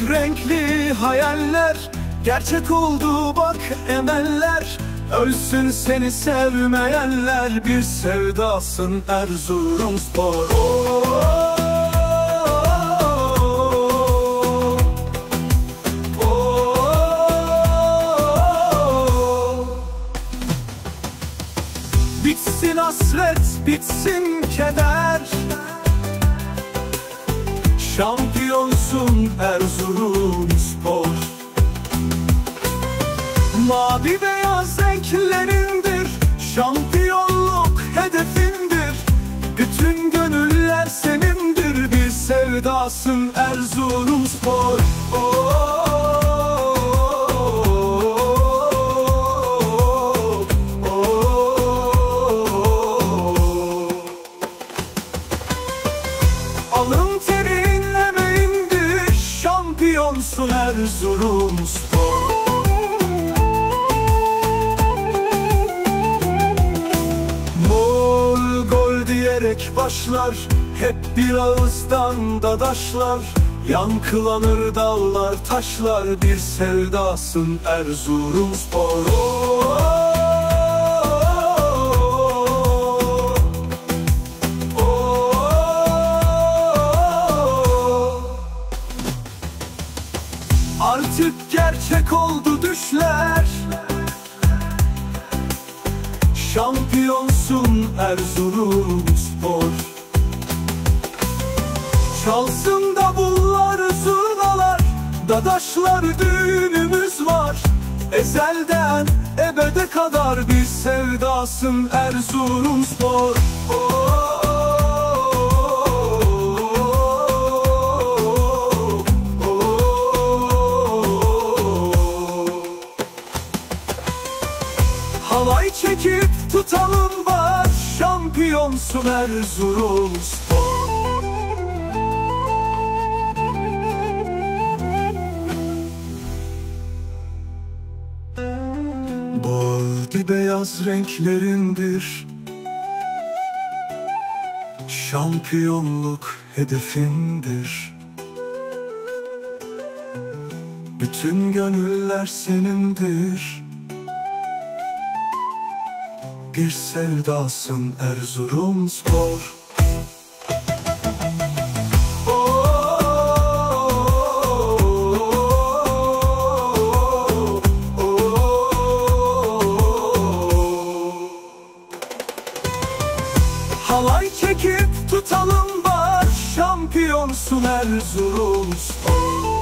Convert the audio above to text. Bak renkli hayaller, gerçek oldu bak emeller. Ölsün seni sevmeyenler, bir sevdasın Erzurumspor. Bitsin hasret, bitsin keder, şampiyonsun Erzurumspor. Mavi beyaz renklerindir, şampiyonluk hedefindir. Bütün gönüller senindir, bir sevdasın Erzurumspor. Alın terin emeğindir, şampiyonsun Erzurumspor. Mor gol diyerek başlar, hep bir ağızdan dadaşlar. Yankılanır dallar taşlar, bir sevdasın Erzurumspor. Artık gerçek oldu düşler, şampiyonsun Erzurumspor. Çalsın davullar, zurnalar, dadaşlar, düğünümüz var. Ezelden ebede kadar bir sevdasın Erzurumspor. Havay çekip tutalım bak, şampiyonsun Erzurumspor. Bordo beyaz renklerindir, şampiyonluk hedefindir. Bütün gönüller senindir, bir sevdasın Erzurumspor. Halay çekip tutalım bak, şampiyonsun Erzurumspor.